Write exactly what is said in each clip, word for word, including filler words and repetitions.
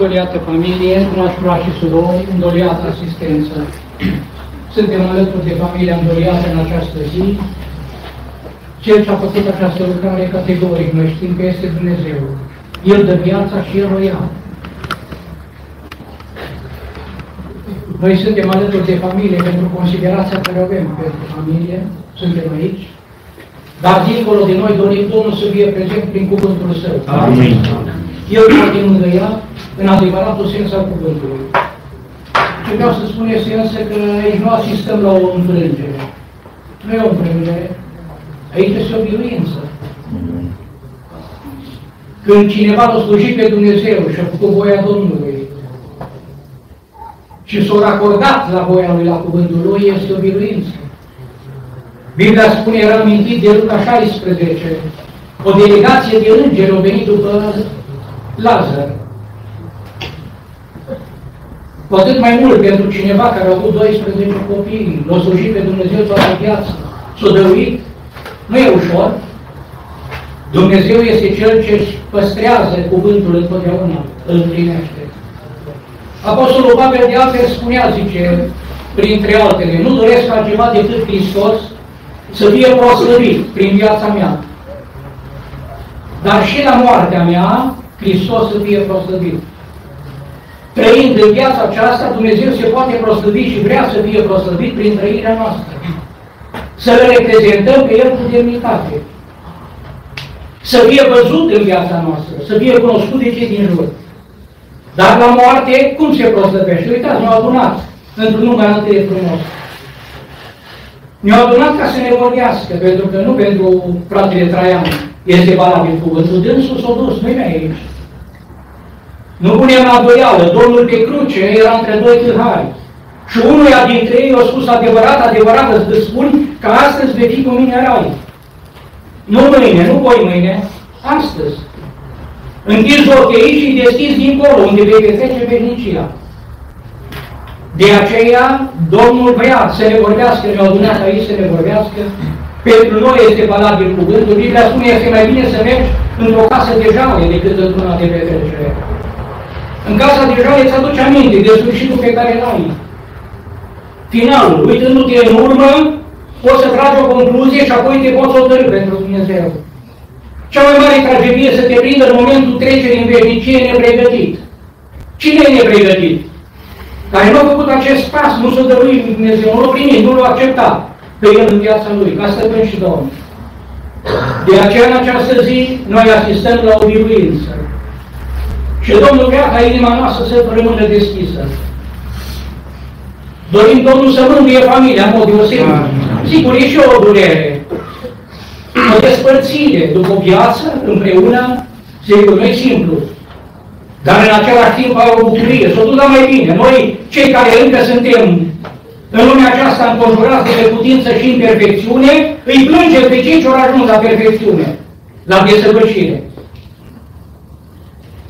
îndoliată familie, dragi frați și surori, îndoliată asistență. Suntem alături de familia îndoliată în această zi. Cel ce a făcut această lucrare categoric, noi știm că este Dumnezeu. El dă viața și El o ia. Noi suntem alături de familie pentru considerația care o avem pentru familie, suntem aici. Dar dincolo de noi dorim Domnul să fie prezent prin cuvântul Său. Amin. Eu nu din mângâia în adevăratul sens al cuvântului. Ce vreau să spun este însă că aici nu asistăm la o înfrângere. Nu e o înfrângere. Aici este o biruință. Când cineva l-a slujit pe Dumnezeu și a făcut voia Domnului și s-a racordat la voia Lui, la cuvântul Lui, este o biruință. Biblia spune, era amintit de Luca șaisprezece, o delegație de îngeri a venit după Lazar. Cu atât mai mult pentru cineva care a avut doisprezece copii, l-a slujit pe Dumnezeu toată viața, s-a dăruit, nu e ușor. Dumnezeu este Cel ce își păstrează cuvântul întotdeauna, îl plinește. Apostolul Pavel de altfel spunea, zice, printre altele, nu doresc altceva decât Hristos să fie proslăvit prin viața mea. Dar și la moartea mea, Hristos să fie proslăvit. Trăind în viața aceasta, Dumnezeu se poate proslăvi și vrea să fie proslăvit prin trăirea noastră. Să le reprezentăm pe El cu demnitate. Să fie văzut în viața noastră, să fie cunoscut de cei din jur. Dar la moarte, cum se proslăvește? Uitați, ne-au adunat într-un număr atât de frumos. Ne-au adunat ca să ne vorbească, pentru că nu pentru fratele Traian este valabil cuvântul. Dânsul s-a dus, nu-i mai aici. Nu punem la doială, Domnul pe cruce era între doi tâlhari. Și unuia dintre ei a spus adevărat, adevărat îți spun că astăzi vei fi cu mine în rai. Nu mâine, nu voi mâine, astăzi. Închizi ochii aici și deschizi dincolo, unde vei petrece veșnicia. De aceea, Domnul vrea să ne vorbească, ne-a adunat aici să ne vorbească. Pentru noi este valabil cuvântul. Biblia spune, este mai bine să mergi într-o casă de jale decât într-una de petrecere. În casa de jale îți aduce aminte de sfârșitul pe care l-ai. Finalul, uitându-te în urmă, poți să tragi o concluzie și apoi te poți hotărî pentru Dumnezeu. Cea mai mare tragedie să te prindă în momentul trecerii în veșnicie nepregătit. Cine e nepregătit? Care nu a făcut acest pas, nu s-a dăruit lui Dumnezeu, nu l-a primit, nu l-a acceptat pe el în viața lui, ca stăpân și domn. De aceea, în această zi, noi asistăm la o biruință. Și Domnul vrea ca inima noastră să rămână deschisă. Dorim Domnul să mângâie familia, în mod deosebit. Sigur, e și o durere. O despărțire după viață, împreună, sigur, nu e simplu. Dar în același timp au o bucurie, s-o duc mai bine. Noi, cei care încă suntem în lumea aceasta înconjurați de neputință și imperfecțiune, îi plângem pe cei ce au ajuns la perfecțiune, la desăvârșire.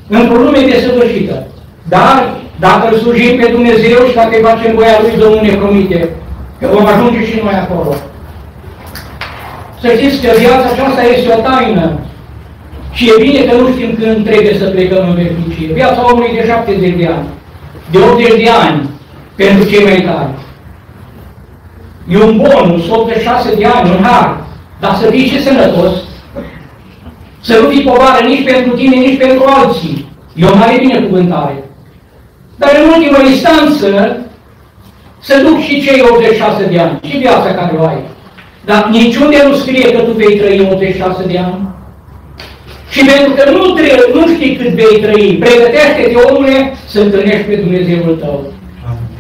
Într-o lume desăvârșită. Dar, dacă îl slujim pe Dumnezeu și dacă îi facem voia Lui, Domnul ne promite că vom ajunge și noi acolo. Să știți că viața aceasta este o taină și e bine că nu știm când trebuie să plecăm în veșnicie. Viața omului de șaptezeci de ani, de optzeci de ani, pentru cei mai tari. E un bonus, optzeci și șase de ani, un har, dar să fii și sănătos, să nu fii povară nici pentru tine, nici pentru alții. E o mare binecuvântare. Dar în ultimă instanță, să duc și cei optzeci și șase de ani, și viața care o ai. Dar niciunde nu scrie că tu vei trăi optzeci și șase de ani. Și pentru că nu, trăi, nu știi cât vei trăi, pregătește-te, omule, să întâlnești pe Dumnezeul tău.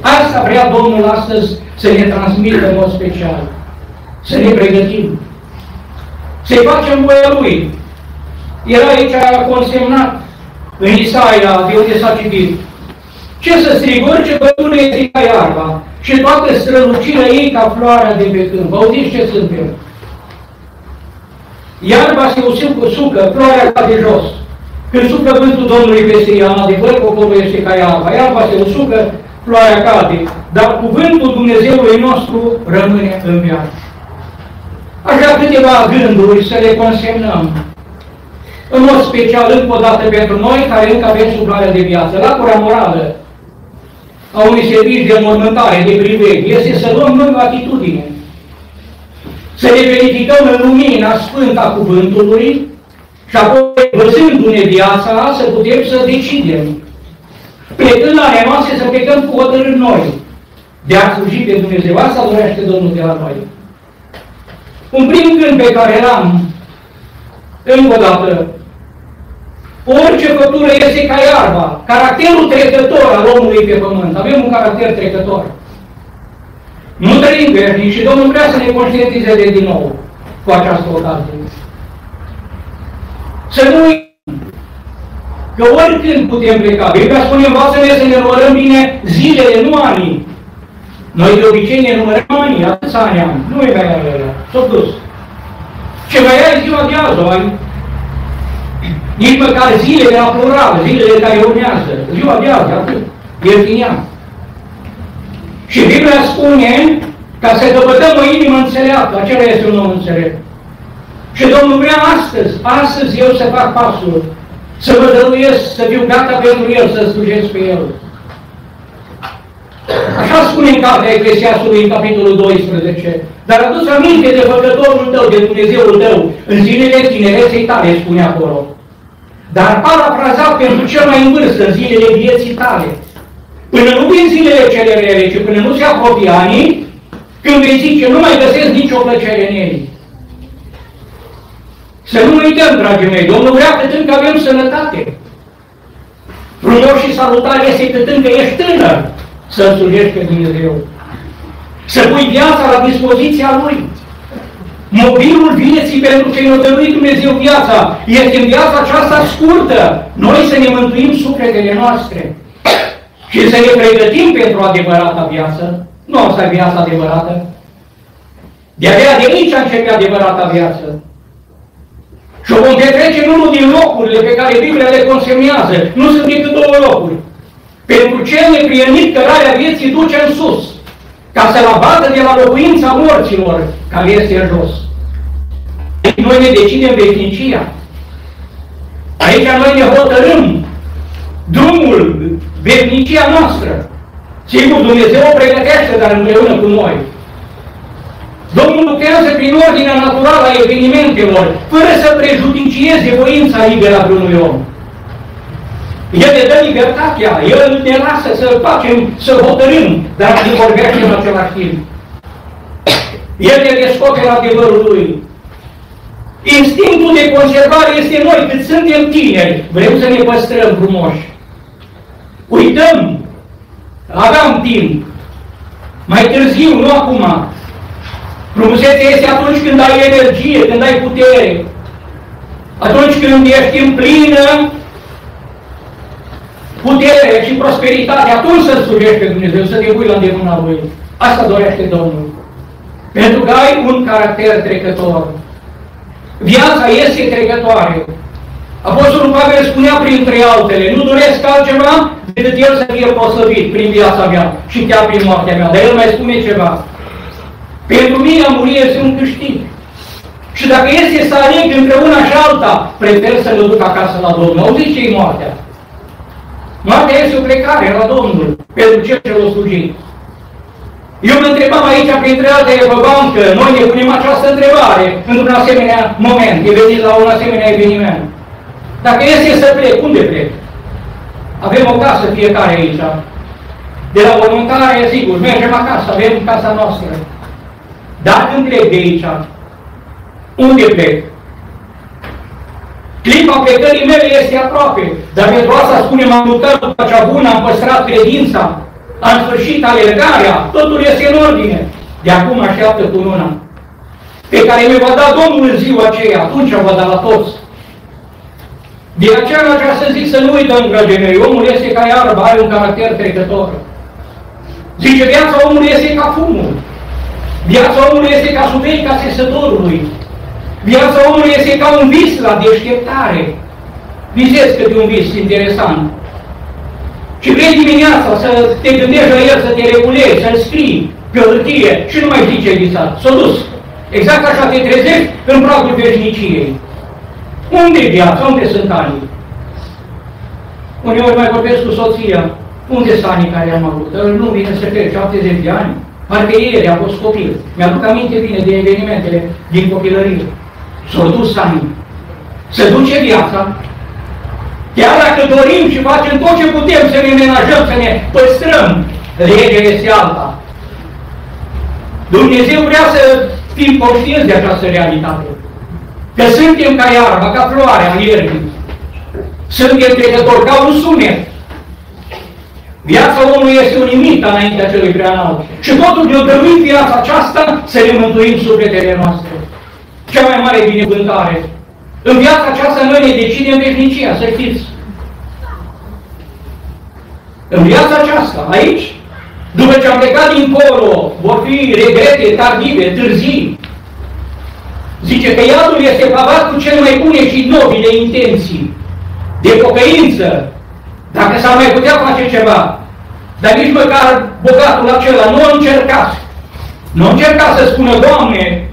Asta vrea Domnul astăzi să ne transmită în mod special. Să ne pregătim. Să-i facem voia Lui. Era aici consemnat în Isaia, de unde s-a citit. Ce să strig, orice pădure este ca iarba și toată strălucirea ei ca floarea de pe câmp. Auziți ce suntem? Iarba se usucă, floarea ca de jos. Când suplă vântul Domnului peste ea, în adevăr, poporul este ca iarba. Iarba se usucă, floarea cade, dar cuvântul Dumnezeului nostru rămâne în viață. Așa câteva gânduri să le consemnăm. în mod special, încă o dată, pentru noi care încă avem suflarea de viață. Lacura morală a unui serviciu de înmormântare, de priveghi, este să luăm lângă atitudine, să ne verificăm în lumina sfântă a cuvântului și apoi, văzându-ne viața, să putem să decidem. Plecând la rămase, să plecăm cu hotărâri noi, de a sluji pe Dumnezeu. Asta dorește Domnul de la noi. Un prim gând pe care l-am, încă o dată, orice făptură este ca iarba, caracterul trecător al omului pe pământ. Avem un caracter trecător. Nu trăim veșnic și Domnul vrea să ne conștientizeze din nou cu această ocazie. Să nu uităm că oricând putem pleca. Biblia spune, învață-ne să ne numărăm bine zilele, nu anii. Noi de obicei ne numărăm anii, atâția ani am. Nu e mai alea, s-a dus. Ce mai ai ziua de azi o ai? Nici măcar zilele la plural, zilele care urmează. Ziua de azi, atât. Iertineam. Și Biblia spune, ca să căpătăm o inimă înțeleaptă, acela este un om înțelept. Și Domnul vrea astăzi, astăzi eu să fac pasul, să mă dăruiesc, să fiu gata pentru El, să slujesc pe El. Așa spune în cartea Eclesiastului, în capitolul doisprezece. Dar adus aminte de Făcătorul tău, de Dumnezeul tău, în zilele tinereței tale, spune acolo. Dar parafrazat pentru cel mai în vârstă, în zilele vieții tale. Până nu vin zilele cele rele, ci până nu se apropie anii, când vei zice, nu mai găsesc nicio plăcere în ei. Să nu uităm, dragii mei, Domnul vrea cât încă avem sănătate. Frumos și salutare este cât încă ești tânăr. Să-L slujești pe Dumnezeu. Să pui viața la dispoziția Lui. Mobilul vieții pentru că ne-a dăruit Dumnezeu viața. Este în viața aceasta scurtă. Noi să ne mântuim sufletele noastre. Și să ne pregătim pentru adevărata viață. Nu asta e viața adevărată. De-abia de aici începe adevărata viață. Și o vom petrece în unul din locurile pe care Biblia le consemnează. Nu sunt decât două locuri. Pentru cel neprienit cărarea vieții duce în sus, ca să-l abată de la locuința morților, care este în jos. Aici noi ne decidem veșnicia. Aici noi ne hotărâm drumul, veșnicia noastră. Sigur, Dumnezeu o pregătește, dar împreună cu noi. Domnul lucrează prin ordinea naturală a evenimentelor, fără să prejudicieze voința liberă a vreunui om. El ne dă libertatea, El ne lasă să facem, să hotărâm, dar nu vorbește în același timp. El ne descoperă adevărul Lui. Instinctul de conservare este noi, cât suntem tineri, vrem să ne păstrăm frumoși. Uităm, aveam timp, mai târziu, nu acum. Frumusețea este atunci când ai energie, când ai putere, atunci când ești în plină putere și prosperitate, atunci să-L slujești pe Dumnezeu, să te pui la îndemâna Lui. Asta dorește Domnul. Pentru că ai un caracter trecător. Viața este trecătoare. Apostolul Pavel spunea printre altele, nu doresc altceva decât El să fie proslăvit prin viața mea și chiar prin moartea mea. Dar El mai spune ceva. Pentru mine a muri este un câștig. Și dacă este să aleg între una și alta, prefer să le duc acasă la Domnul. Auziți ce-i moartea? Moartea este o plecare la Domnul, pentru cel ce l-a slujit. Eu mă întrebam aici, printre altele, pe bancă, noi ne punem această întrebare într-un asemenea moment, evenit la un asemenea eveniment. Dacă este să plec, unde plec? Avem o casă fiecare aici. De la voluntare, sigur, mergem acasă, avem casa noastră. Dar când plec de aici, unde plec? Clipa plecării mele este aproape, dar pentru asta spunem, am luptat după cea bună, am păstrat credința, am sfârșit alergarea, totul este în ordine. De acum așteaptă cununa, pe care mi va da Domnul în ziua aceea, atunci va da la toți. De aceea aș vrea să zic să nu uităm, dragii mei, omul este ca iarba, are un caracter trecător. Zice, viața omului este ca fumul, viața omului este ca suveica sesătorului. Viața omului este ca un vis la deșteptare. Visezi că e un vis interesant. Și vrei dimineața să te gândești la el, să te regulezi, să-l scrii pe hârtie și nu mai știi ce-ai visat. S-a dus. Exact așa te trezești în pragul veșniciei. Unde e viața? Unde sunt anii? Uneori mai vorbesc cu soția. Unde sunt anii care am avut? Nu vine să fie șaptezeci de ani. Parcă ieri a fost copil. Mi-aduc aminte bine de evenimentele din copilărie. S-au dus anii. Se duce viața. Chiar dacă dorim și facem tot ce putem să ne menajăm, să ne păstrăm, legea este alta. Dumnezeu vrea să fim conștienți de această realitate. Că suntem ca iarba, ca floarea ierbii. Suntem trecători, ca un sunet. Viața omului este o limită înaintea celui preanalt. Și totul ne-o dăruit viața aceasta să ne mântuim sufletele noastre. Cea mai mare binecuvântare. În viața aceasta noi ne decidem veșnicia, să știți. În viața aceasta, aici, după ce am plecat dincolo, vor fi regrete tardive, târzii. Zice că iadul este pavat cu cele mai bune și nobile intenții de pocăință, dacă s-ar mai putea face ceva. Dar nici măcar bogatul acela nu încercați. Nu încercați să spună, Doamne,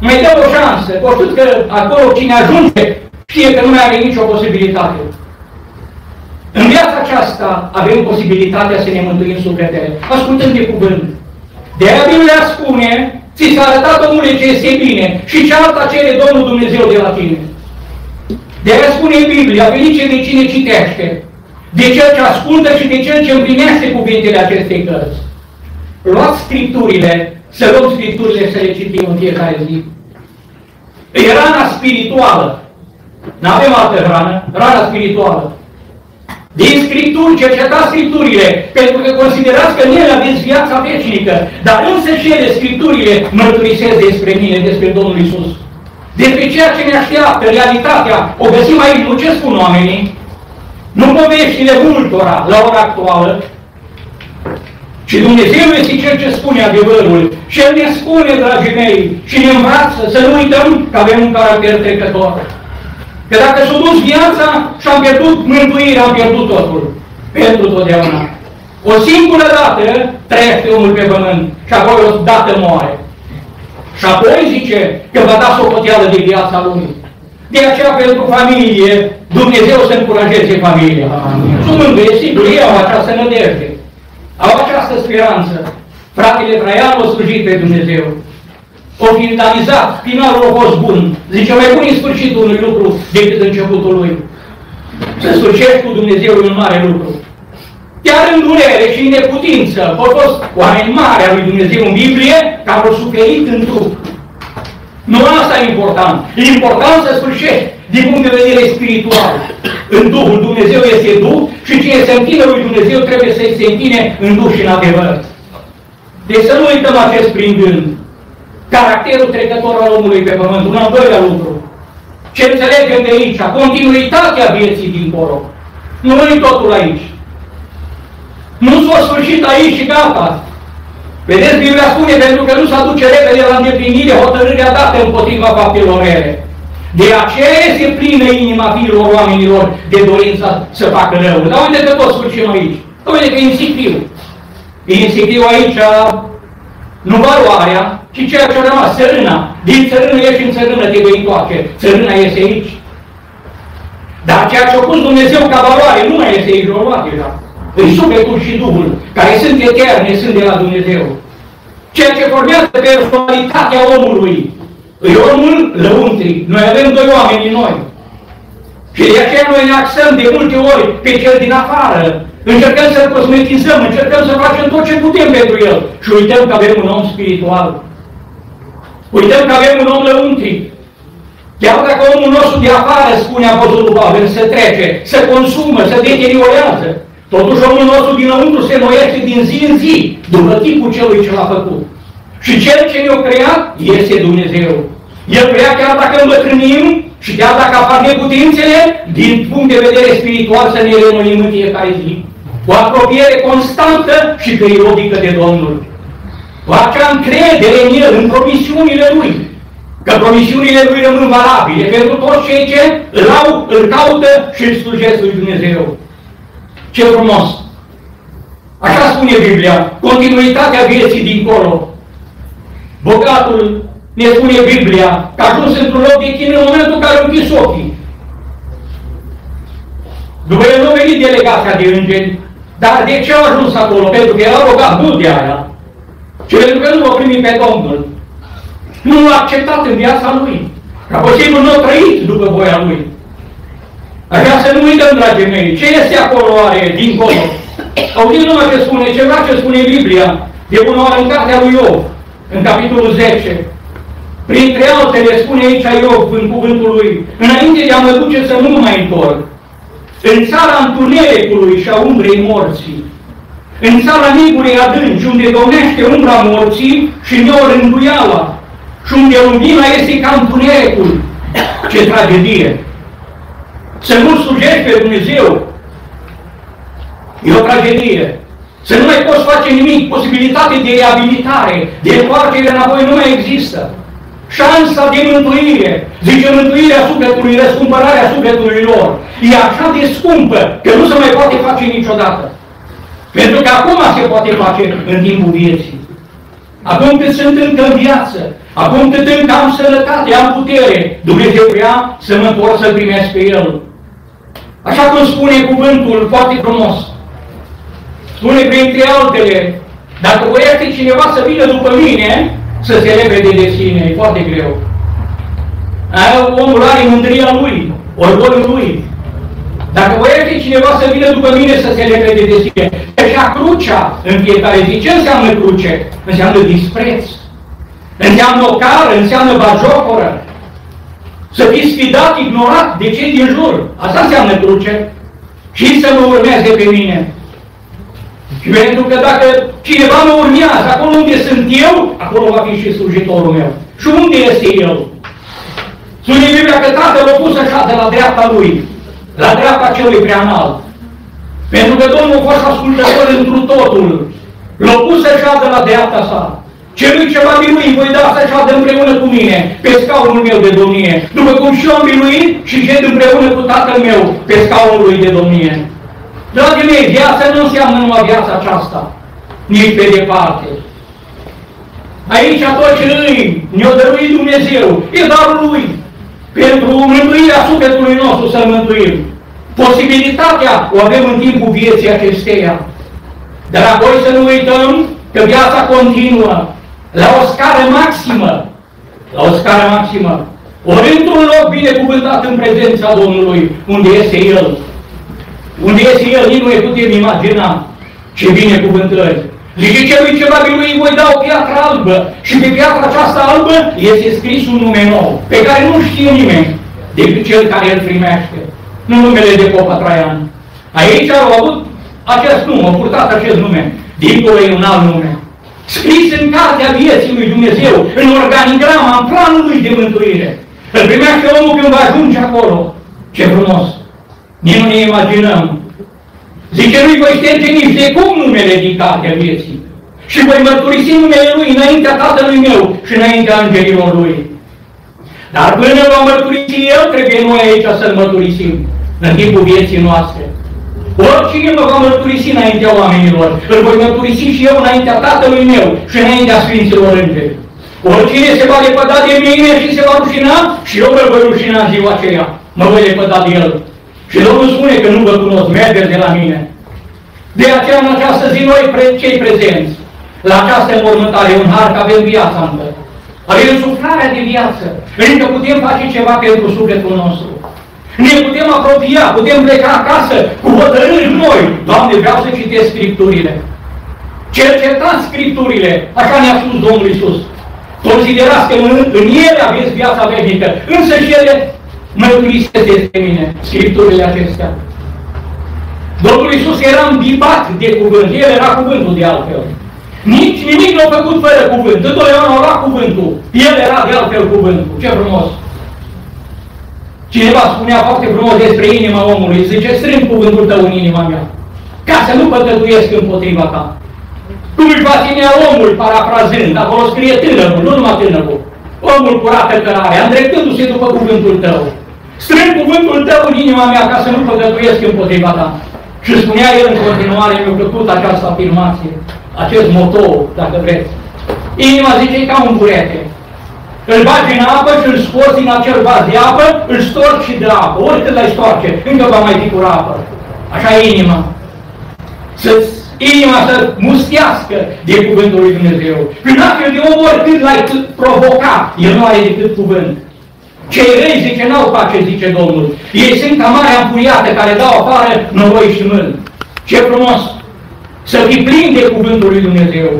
mai dă o șansă. O știți că acolo cine ajunge știe că nu mai are nicio posibilitate. În viața aceasta avem posibilitatea să ne mântuim sufletele, ascultând de cuvânt. De-aia Biblia spune, ți s-a arătat, omule, ce este bine și ce alta cere Domnul Dumnezeu de la tine. De-aia spune Biblia, ferice de cine citește, de cel ce ascultă și de cel ce împlinește cuvintele acestei cărți. Luați Scripturile, să luăm Scripturile să le citim în fiecare zi. E rana spirituală. N-avem altă rană, rana spirituală. Din Scripturi, cercetați Scripturile, pentru că considerați că în ele aveți viața veșnică, dar însăși ele, Scripturile, mărturisesc despre mine, despre Domnul Iisus. Despre ceea ce ne așteaptă, realitatea, o găsim aici, nu ce spun oamenii, nu poveștile multora la ora actuală, ci Dumnezeu este Cel ce spune adevărul și El ne spune, dragii mei, și ne învață să nu uităm că avem un caracter trecător. Că dacă s-a dus viața și am pierdut mântuirea, am pierdut totul. Pentru totdeauna. O singură dată trăiește omul pe pământ și apoi o dată moare. Și apoi zice că va da socoteală de viața lui. De aceea pentru familie, Dumnezeu să încurajeze familia. Sunt mângâie, sigur, ei au această nădejde. Au această speranță. Fratele Traian o slujit pe Dumnezeu. O finalizat, finalul a fost bun. Zice, mai bun e sfârșitul unui lucru decât începutul lui. Să sfârșești cu Dumnezeu un mare lucru. Chiar în durere și în neputință, au fost oameni mari al lui Dumnezeu în Biblie, care au suferit în trup. Nu asta e important. E important să sfârșești din punct de vedere spiritual. În Duhul Dumnezeu este Duh și cine se întine lui Dumnezeu trebuie să se întine în Duh și în adevăr. Deci să nu uităm acest prin gând. Caracterul trecător al omului pe pământ, un al doilea lucru. Ce înțelegem de aici? Continuitatea vieții dincolo. Nu e totul aici. Nu s-a sfârșit aici și gata. Vedeți, Biblia spune, pentru că nu se aduce repede la îndeplinire hotărârea dată împotriva faptelor rele. De aceea este plină inima fiilor oamenilor de dorința să facă rău. Dar uite că tot sfârșim aici. Uite că e insicriu. E insicriu aici nu valoarea, ci ceea ce a rămas, țărâna. Din țărână ieși în țărână, te vei întoarce. Țărâna este aici. Dar ceea ce a pus Dumnezeu ca valoare nu mai este ignorat deja. În sufletul și Duhul, care sunt eterne, sunt de la Dumnezeu. Ceea ce formează personalitatea omului. Îi omul lăuntric. Noi avem doi oameni în noi. Și de aceea noi ne axăm de multe ori pe cel din afară. Încercăm să-l cosmetizăm, încercăm să facem tot ce putem pentru el. Și uităm că avem un om spiritual. Uităm că avem un om lăuntric. Chiar dacă omul nostru de afară, spune Apostolul Pavel, se trece, se consumă, se deteriorează, totuși omul nostru dinăuntru se noiește din zi în zi, după tipul celui ce l-a făcut. Și cel ce ne-a creat este Dumnezeu. El vrea chiar dacă îmbătrânim și chiar dacă apar neputințele, din punct de vedere spiritual să ne renoim în fiecare zi. O apropiere constantă și periodică de Domnul. O acea încredere în El, în promisiunile Lui. Că promisiunile Lui rămân valabile pentru toți cei ce îl, au, îl caută și îl slujesc lui Dumnezeu. Ce frumos! Așa spune Biblia, continuitatea vieții dincolo. Bogatul, ne spune Biblia, că a ajuns într-un loc de chin în momentul în care a închis ochii. După el nu venit delegat ca de îngeri, dar de ce au ajuns acolo? Pentru că el a rugat nu de aia, ci pentru că nu l-a primit pe Domnul. Nu l-a acceptat în viața lui. Ca posibil nu a trăit după voia lui. Așa să nu uităm, dragii mei, ce este acolo are, dincolo? Auziți numai ce spune, ce vrea ce spune Biblia, de bună oară în cartea lui Iov, în capitolul zece. Printre altele spune aici Iov în cuvântul lui, înainte de a mă duce să nu mă mai întorc, în țara întunericului și a umbrei morții, în țara migurii adânci, unde domnește umbra morții și neorânduiala, și unde lumina este ca întunericul. Ce tragedie! Să nu slujești pe Dumnezeu e o tragedie. Să nu mai poți face nimic, posibilitate de reabilitare, de întoarcere înapoi nu mai există. Șansa de mântuire, zice mântuirea sufletului, răscumpărarea sufletului lor, e așa de scumpă că nu se mai poate face niciodată. Pentru că acum se poate face în timpul vieții. Acum când sunt încă în viață, acum cât încă am sănătate, am putere, Dumnezeu vrea să mă întorc să primesc pe El. Așa cum spune cuvântul foarte frumos. Spune printre altele, dacă voiește cineva să vină după mine, să se repede de sine, e foarte greu. Aia omul are mândria lui, orgolul lui. Dacă voiește cineva să vină după mine, să se repede de sine. Și a crucea în fiecare zi. Ce înseamnă cruce? Înseamnă dispreț. Înseamnă o cară, înseamnă bajocoră. Să fii sfidat, ignorat de cei din jur. Asta înseamnă cruce. Și să mă urmeze pe mine. Și pentru că dacă cineva mă urmează, acolo unde sunt eu, acolo va fi și slujitorul meu. Și unde este el? Spune Biblia că Tatăl l-a pus așa de la dreapta lui, la dreapta celui prea înalt. Pentru că Domnul a fost ascultător întru totul. L-a pus așa de la dreapta sa. Celui ce va birui, voi da să șadă împreună cu mine, pe scaunul meu de domnie, după cum și eu am biruit și șed împreună cu Tatăl meu, pe scaunul lui de domnie. Dragii mei, viața nu înseamnă numai viața aceasta, nici pe departe. Aici tot ce îi ne-o dăruit Dumnezeu, e darul Lui, pentru mântuirea sufletului nostru să-L mântuim. Posibilitatea o avem în timpul vieții acesteia. Dar apoi să nu uităm că viața continuă. La o scară maximă, la o scară maximă, ori într-un loc binecuvântat în prezența Domnului, unde este El. Unde este El, nici nu e putem imagina ce binecuvântări. Zice celui ce va birui, voi da o piatră albă și pe piatra aceasta albă este scris un nume nou, pe care nu știe nimeni decât cel care îl primește. Nu numele de Popa Traian. Aici au avut acest nume, au purtat acest nume. Dincolo e un alt nume. Scris în cartea vieții lui Dumnezeu, în organigrama, în planul lui de mântuire. Îl primește omul când va ajunge acolo. Ce frumos! Nici nu ne imaginăm. Zice, nu-i voi șterge nici de cum numele din cartea vieții. Și voi mărturisi numele lui înaintea Tatălui meu și înaintea îngerilor lui. Dar până l-am mărturisit eu, trebuie noi aici să-l mărturisim în timpul vieții noastre. Oricine mă va mărturisi înaintea oamenilor, îl voi mărturisi și eu înaintea Tatălui meu și înaintea Sfinților Îngeri. Oricine se va lepăda de mine și se va rușina, și eu mă voi rușina în ziua aceea. Mă voi lepăda de el. Și Domnul spune că nu vă cunosc, mergeți de la mine. De aceea, în această zi, noi, cei prezenți, la această înmormântare, un har că avem viața încă. Avem suflarea de viață. Încă putem face ceva pentru sufletul nostru. Ne putem apropia, putem pleca acasă cu hotărâri noi. Doamne, vreau să citesc Scripturile. Cercetați Scripturile, așa ne-a spus Domnul Iisus. Considerați că în, în ele aveți viața veșnică, însă și ele mărturisesc despre mine, Scripturile acestea. Domnul Iisus era îmbibat de cuvânt, el era cuvântul de altfel. Nici nimic nu a făcut fără cuvânt, întotdeauna a luat cuvântul, el era de altfel cuvântul. Ce frumos! Cineva spunea foarte frumos despre inima omului, zice, strâng cuvântul tău în inima mea, ca să nu păcătuiesc împotriva ta. Cum își va ținea omul, parafrazând, acolo scrie tânărul, nu numai tânărul, omul curată cărarea, îndreptându-se după cuvântul tău. Strâng cuvântul tău în inima mea, ca să nu păcătuiesc împotriva ta. Și spunea el în continuare, mi-a plăcut această afirmație, acest moto, dacă vreți. Inima, zice, e ca un burete. Îl bagi în apă și îl scoți din acel vas de apă, îl storci și de apă. Oricât l-ai stoarce, încă va mai fi curată apă. Așa e inima. Să-ți inima să mustească de cuvântul lui Dumnezeu. Prin astfel de om, oricând l-ai provoca, el nu are decât cuvânt. Cei răi, zice, n-au pace, zice Domnul. Ei sunt ca marea împuriată care dau afară noroi și mâni. Ce frumos! Să fii plin de cuvântul lui Dumnezeu.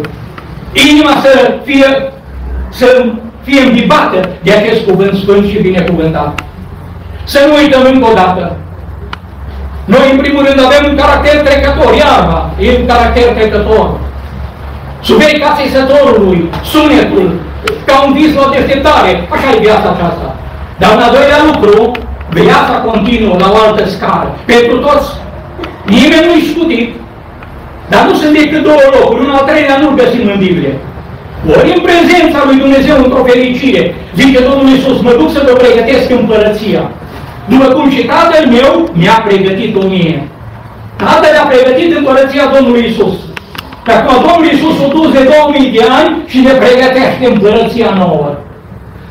Inima să fie, să fie îmbibată de acest cuvânt sfânt și binecuvântat. Să nu uităm încă o dată. Noi, în primul rând, avem un caracter trecător. Iarba e un caracter trecător. Subiei ca țesătorului, sunetul, ca un vis la deșteptare. Așa e viața aceasta. Dar, în al doilea lucru, viața continuă la o altă scară. Pentru toți, nimeni nu-i scutit. Dar nu sunt decât două locuri. Un al treilea nu-l găsim în Biblie. Ori în prezența lui Dumnezeu, într-o fericire, zice Domnul Iisus, mă duc să vă pregătesc împărăția. După cum și Tatăl meu mi-a pregătit-o mie. Tatăl a pregătit împărăția Domnului Iisus. Că acum Domnul Iisus o dus de două mii de ani și ne pregătește împărăția nouă.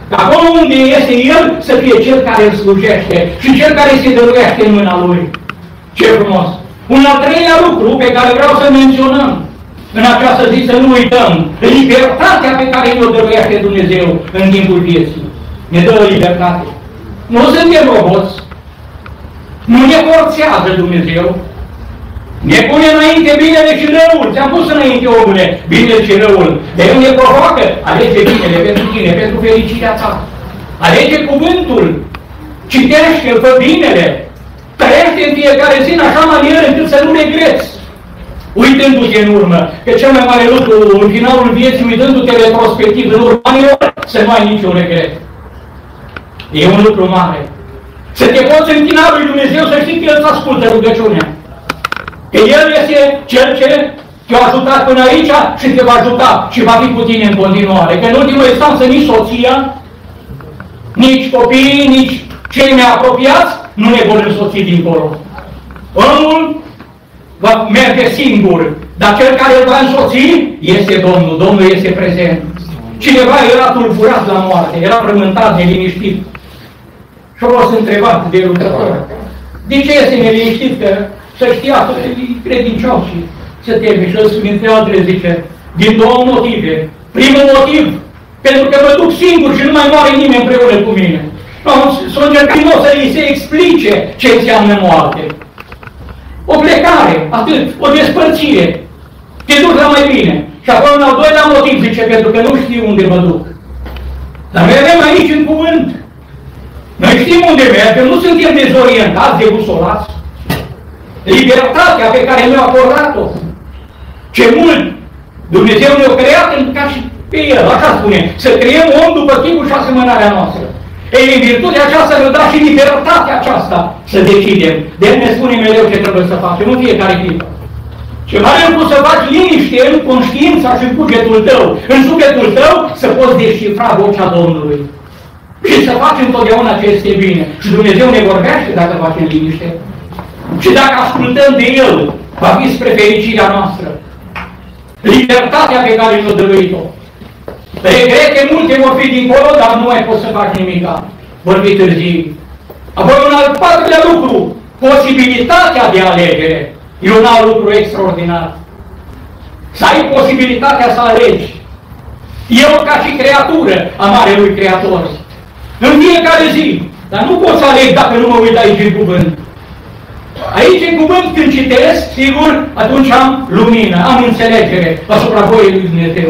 Că acolo unde este El, să fie Cel care îl slujește și Cel care se dăruiește în mâna Lui. Ce frumos! Un al treilea lucru pe care vreau să menționăm în această zi, să nu uităm, libertatea pe care ne-o dăruiește Dumnezeu în timpul vieții. Ne dă libertate. Nu suntem roboți, nu ne forțează Dumnezeu, ne pune înainte binele și răul, ți-am pus înainte, omule, binele și răul, de El ne provoacă, alege binele pentru tine, pentru fericirea ta, alege cuvântul, citește, fă binele, trăiește în fiecare zi în așa manieră încât să nu regreți, uitându-te în urmă, că cel mai mare lucru în finalul vieții, uitându-te retrospectiv în urmă anilor, să nu ai niciun regret. E un lucru mare. Să te poți închina lui Dumnezeu, să știi că El îți ascultă rugăciunea. Că El este Cel ce te-a ajutat până aici și te va ajuta și va fi cu tine în continuare. Că în ultimă instanță nici soția, nici copiii, nici cei neapropiați nu ne vor însoți dincolo. Omul va merge singur, dar Cel care îl va însoți este Domnul. Domnul este prezent. Cineva era tulburat la moarte, era frământat, neliniștit. Și a fost întrebat de lucrător. De ce este neliniștit? Că să știa, că e credinciau și se teme. Și îl spune între altele, zice, din două motive. Primul motiv, pentru că mă duc singur și nu mai moare nimeni împreună cu mine. S-a încercat să îi se explice ce înseamnă moarte. O plecare, atât, o despărțire. Te duc la mai bine. Și acolo, în al doilea motiv, zice, pentru că nu știu unde mă duc. Dar noi avem aici în cuvânt. Noi știm unde mergem, nu suntem dezorientați, debusolați. Libertatea pe care ne-a acordat-o. Ce mult Dumnezeu ne-a creat ca și pe El, așa spune, să creăm om după chipul și asemănarea noastră. Ei, în virtutea aceasta ne-a dat și libertatea aceasta să decidem. De ne spune mereu ce trebuie să facem, în fiecare clipă. Ceva nu poți să faci liniște în conștiința și în cugetul tău, în sufletul tău, să poți descifra vocea Domnului. Și să faci întotdeauna ce este bine. Și Dumnezeu ne vorbește dacă facem liniște. Și dacă ascultăm de El, va fi spre fericirea noastră. Libertatea pe care ne-o dăruit-o. Regrete multe vor fi dincolo, dar nu mai poți să faci nimic. Vor fi târzii. Apoi un al patrulea lucru, posibilitatea de alegere. E un alt lucru extraordinar. Să ai posibilitatea să alegi. Eu, ca și creatură a Marelui Creator, în fiecare zi, dar nu pot să aleg dacă nu mă uit aici în cuvânt. Aici în cuvânt, când citesc, sigur, atunci am lumină, am înțelegere asupra voiei lui Dumnezeu.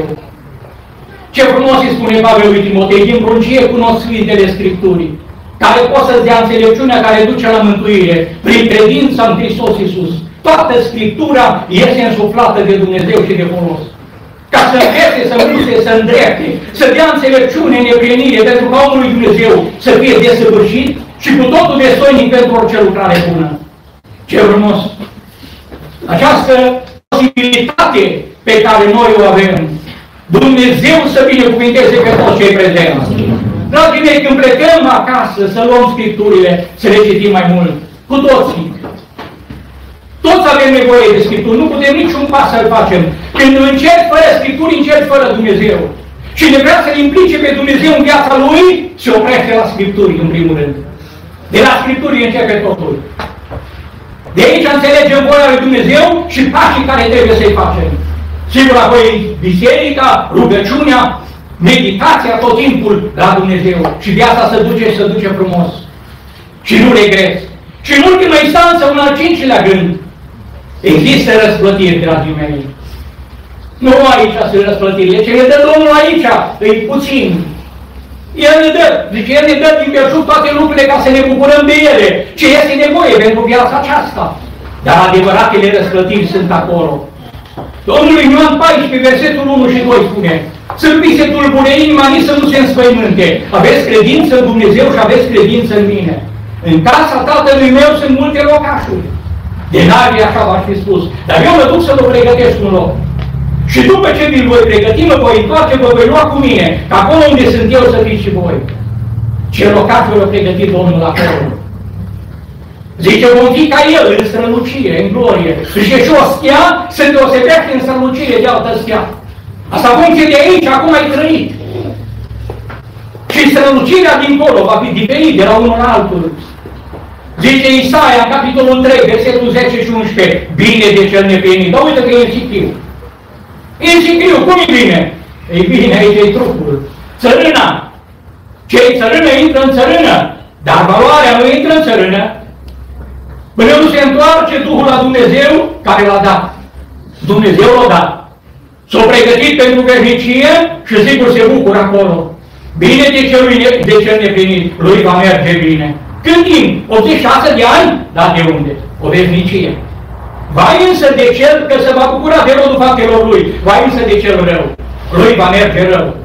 Ce frumos îi spune Pavel lui Timotei, din pruncie cunosc Sfintele Scripturii, care pot să-ți dea înțelepciunea care duce la mântuire, prin credința în Hristos Iisus. Toată Scriptura este însuflată de Dumnezeu și de folos. Ca să învețe, să învățe, să îndrepte, să dea înțelepciune, neprienire, pentru ca omul lui Dumnezeu să fie desăvârșit și cu totul destoinic pentru orice lucrare bună. Ce frumos! Această posibilitate pe care noi o avem, Dumnezeu să binecuvinteze pe toți cei prezenți. Dragii mei, când plecăm acasă, să luăm Scripturile, să le citim mai mult. Cu toții. Toți avem nevoie de Scripturi, nu putem niciun pas să-l facem. Când încerci fără Scripturi, încerci fără Dumnezeu. Cine vrea să-l implice pe Dumnezeu în viața lui, se oprește la Scripturi, în primul rând. De la Scripturi începe totul. De aici înțelegem voia lui Dumnezeu și pașii care trebuie să-i facem. Sigur, apoi biserica, rugăciunea, meditația tot timpul la Dumnezeu. Și viața se duce și se duce frumos. Și nu regres. Și în ultima instanță, un al cincilea gând. Există răsplătiri, dragii mei. Nu aici sunt răsplătirile, ce le dă Domnul aici, îi puțin. El ne dă, zice, El ne dă din belșug toate lucrurile ca să ne bucurăm de ele. Ce este nevoie pentru viața aceasta. Dar adevăratele răsplătiri sunt acolo. Domnul Ioan paisprezece, versetul unu și doi spune: Sârbii se tulbure inima, nici să nu se înspăimânte. Aveți credință în Dumnezeu și aveți credință în mine. În casa Tatălui meu sunt multe locașuri. De n-ar așa v-aș fi spus, dar eu mă duc să vă pregătesc un loc. Și după ce vi-l voi pregăti, mă voi întoarce, vă voi lua cu mine, că acolo unde sunt eu să fiți și voi. Ce locașuri a pregătit Domnul acolo. Zice, vom fi ca El în strălucire, în glorie. Zice, și o stea se deosebește în strălucire de altă stea. Asta funcție de aici, acum ai trăit. Și strălucirea dincolo va fi diferit de la unul la altul. Zice Isaia, capitolul trei, versetul zece și unsprezece. Bine de cel nevenit. Dar uite că e insicriu. Insicriu, cum e bine? Ei bine, aici e trupul. Țărâna. Cei țărână intră în țărână. Dar valoarea nu intră în țărână. Până nu se întoarce Duhul la Dumnezeu care l-a dat. Dumnezeu l-a dat. S-a pregătit pentru veșnicie și sigur se bucură acolo. Bine de cel, de cel nevenit. Lui va merge bine. Cât timp? optzeci și șase de ani? Da, de unde? O veșnicie. Vai însă de cel că se va bucura de rodul faptelor lui. Vai însă de cel rău. Lui va merge rău.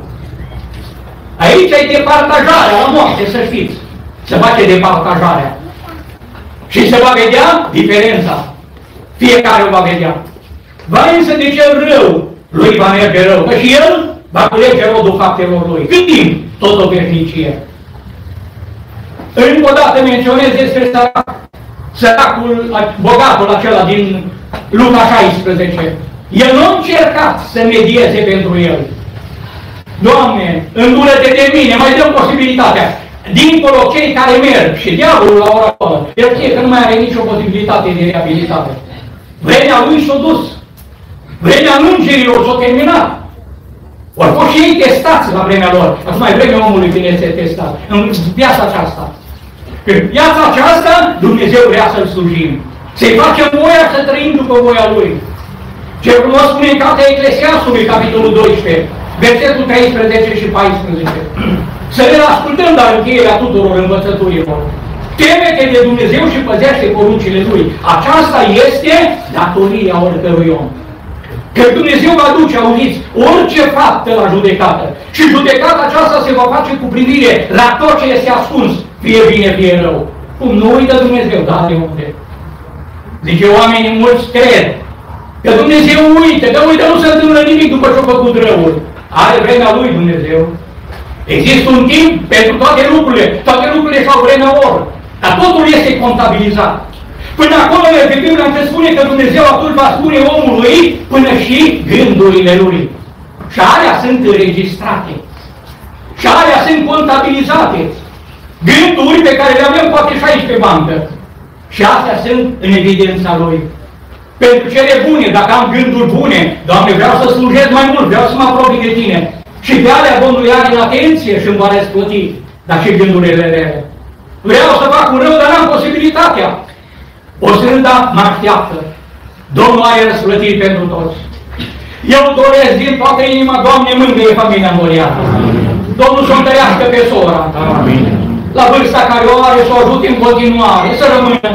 Aici e departajarea la moarte, să știți. Se face departajarea. Și se va vedea diferența. Fiecare o va vedea. Vai însă de cel rău. Lui va merge rău. Că și el va culege rodul faptelor lui. Cât timp? Tot o veșnicie. Încă o dată menționez despre săracul, bogatul acela din Luca șaisprezece. El nu a încercat să medieze pentru el. Doamne, îndură-te de mine, mai dăm posibilitatea. Dincolo cei care merg și diavolul la ora acolo, el știe că nu mai are nicio posibilitate de reabilitate. Vremea lui s-a dus. Vremea îngerilor s-a terminat. Ori fost și ei testați la vremea lor. Ați mai vremea omului când este testat. În viața aceasta. În viața aceasta, Dumnezeu vrea să-L slujim. Să-I facem voia să trăim după voia Lui. Ce frumos spune în cartea Eclesiastului, capitolul doisprezece, versetul treisprezece și paisprezece. Să ne ascultăm la încheierea tuturor învățăturilor. Teme-te de Dumnezeu și păzește poruncile Lui. Aceasta este datoria oricărui om. Că Dumnezeu va duce, auziți, orice faptă la judecată. Și judecata aceasta se va face cu privire la tot ce este ascuns. Fie bine, fie rău. Cum nu uită Dumnezeu, da, de unde? Zice, oamenii mulți cred că Dumnezeu uită, că uită, nu se întâmplă nimic după ce a făcut răul. Are vremea lui Dumnezeu. Există un timp pentru toate lucrurile. Toate lucrurile și au vremea lor. Dar totul este contabilizat. Până acolo merge Biblia încât spune că Dumnezeu atunci va spune omului până și gândurile lui. Și alea sunt înregistrate. Și alea sunt contabilizate. Gânduri pe care le avem poate și aici pe bancă. Și astea sunt în evidența lui. Pentru cele bune, dacă am gânduri bune, Doamne, vreau să slujesc mai mult, vreau să mă apropii de Tine. Și pe alea Domnul are în atenție și îmi va răsplăti. Dar și gândurile rele. Vreau să fac un rău, dar n-am posibilitatea. O sânda mă așteaptă. Domnul are răsplătiri pentru toți. Eu doresc din toată inima, Doamne, mângâie familia moriată. Domnul să o întărească pe sora. Amin. La vârsta care o are, să o ajute în continuare, să rămână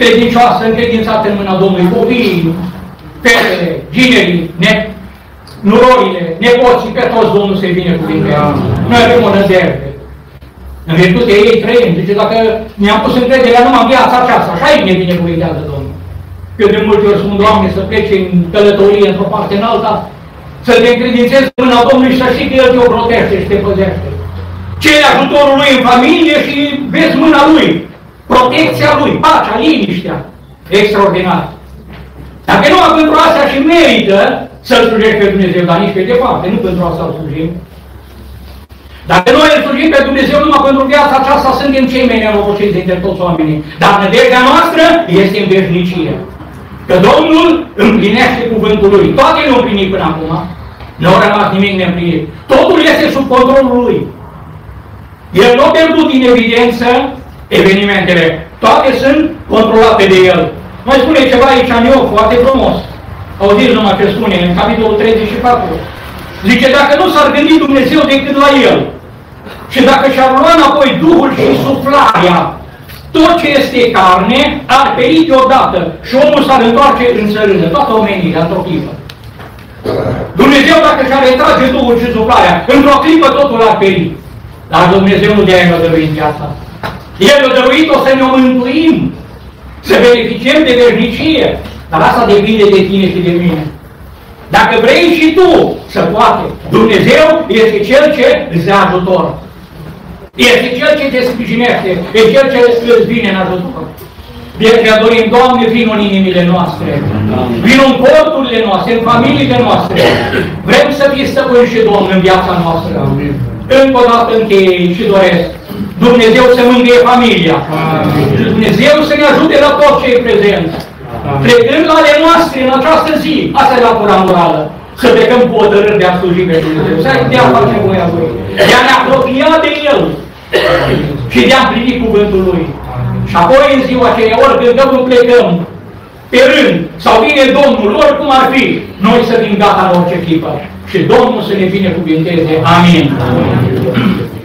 credincioasă, încredințată în mâna Domnului. Copiii, fetele, ginerii, ne... nurorile, nepoții, pe toți Domnul să-i binecuvintează. Noi avem o nădejde. În virtute ei trăim. Zice, dacă ne-am pus încrederea numai în viața aceasta, așa ei ne binecuvintează Domnul. Eu de multe ori spun, Doamne, să plece în călătorie într-o parte în alta, să te încredințezi în mâna Domnului și să știi că El te ocrotește și te păzește. Cere ajutorul Lui în familie și vezi mâna Lui, protecția Lui, pacea, liniștea. Extraordinar. Dacă nu am pentru asta și merită să-L slujești pe Dumnezeu, dar nici pe departe, nu pentru asta Îl slujim. Dar pe noi îl slujim pe Dumnezeu numai pentru viața aceasta, suntem cei mai nenorociți dintre toți oamenii. Dar nădejdea noastră este în veșnicie. Că Domnul împlinește cuvântul Lui. Toate le-au împlinit până acum. Nu au rămas nimic neîmplinit. Totul este sub controlul Lui. El nu a pierdut din evidență evenimentele. Toate sunt controlate de El. Mai spune ceva aici în Iov, foarte frumos. Auziți numai ce spune în capitolul treizeci și patru. Zice, dacă nu s-ar gândi Dumnezeu decât la El și dacă și-ar lua înapoi Duhul și suflarea, tot ce este carne ar peri deodată și omul s-ar întoarce în țărână, toată omenirea într-o clipă. Dumnezeu dacă și-ar retrage Duhul și suflarea, într-o clipă totul ar peri. Dar Dumnezeu nu de-aia ne-a dăruit viața. El ne-a dăruit, o să ne mântuim, să beneficiem de veșnicie. Dar asta depinde de tine și de mine. Dacă vrei și tu, se poate. Dumnezeu este Cel ce îți dă ajutor. Este Cel ce te sprijinește. Este Cel ce îți vine în ajutor. Deci ne dorim, Doamne, vino în inimile noastre. Vino în corturile noastre, în familiile noastre. Vrem să fii stăpâni și Domn în viața noastră. Încă o dată închei și doresc. Dumnezeu să mângâie familia. Dumnezeu să ne ajute la tot ce e prezent. Plecând la ale noastre în această zi, asta e latura morală, să plecăm cu hotărâri de a sluji pe Dumnezeu, de a face voia Lui, de a ne apropia de El și de a împlini cuvântul Lui. Și apoi în ziua aceea, oricând când plecăm, pe rând, sau vine Domnul, oricum ar fi, noi să fim gata în orice clipă. Și Domnul să ne binecuvinteze. Amin. Amin.